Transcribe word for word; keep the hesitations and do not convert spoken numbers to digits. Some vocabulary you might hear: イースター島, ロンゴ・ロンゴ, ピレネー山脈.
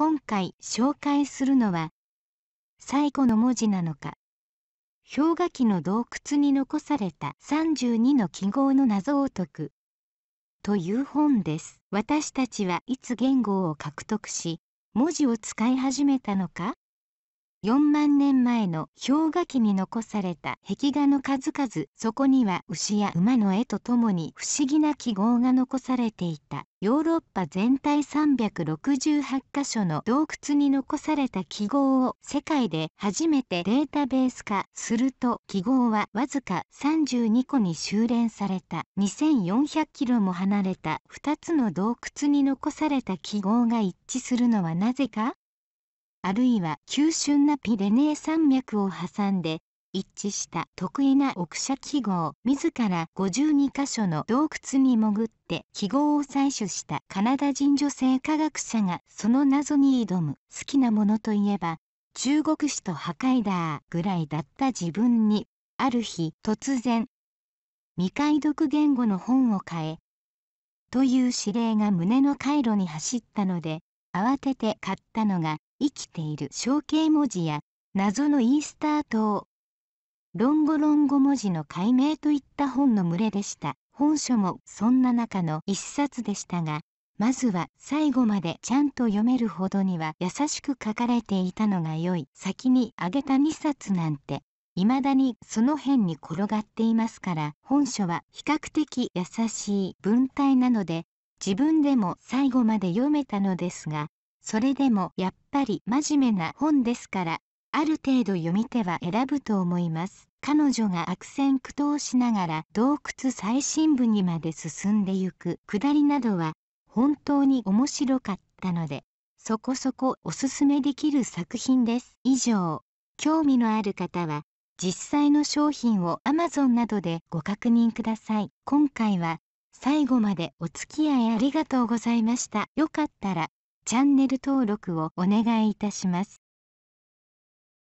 今回紹介するのは、最後の文字なのか、氷河期の洞窟に残されたさんじゅうにの記号の謎を解く、という本です。私たちはいつ言語を獲得し、文字を使い始めたのか？よんまんねんまえの氷河期に残された壁画の数々、そこには牛や馬の絵とともに不思議な記号が残されていた。ヨーロッパ全体さんびゃくろくじゅうはちかしょの洞窟に残された記号を世界で初めてデータベース化すると、記号はわずかさんじゅうにこに収斂された。にせんよんひゃくキロも離れたふたつの洞窟に残された記号が一致するのはなぜか？あるいは急峻なピレネー山脈を挟んで一致した特異な奥射記号。自らごじゅうにかしょの洞窟に潜って記号を採取したカナダ人女性科学者がその謎に挑む。好きなものといえば中国史と破壊だーぐらいだった自分に、ある日突然未解読言語の本を買えという指令が胸の回路に走ったので、慌てて買ったのが生きている象形文字や謎のイースター島、論語論語文字の解明といった本の群れでした。本書もそんな中の一冊でしたが、まずは最後までちゃんと読めるほどには優しく書かれていたのが良い。先に挙げたにさつなんて、未だにその辺に転がっていますから、本書は比較的優しい文体なので、自分でも最後まで読めたのですが、それでもやっぱり真面目な本ですから、ある程度読み手は選ぶと思います。彼女が悪戦苦闘しながら洞窟最深部にまで進んでゆく下りなどは本当に面白かったので、そこそこおすすめできる作品です。以上、興味のある方は実際の商品を アマゾン などでご確認ください。今回は最後までお付き合いありがとうございました。よかったらチャンネル登録をお願いいたします。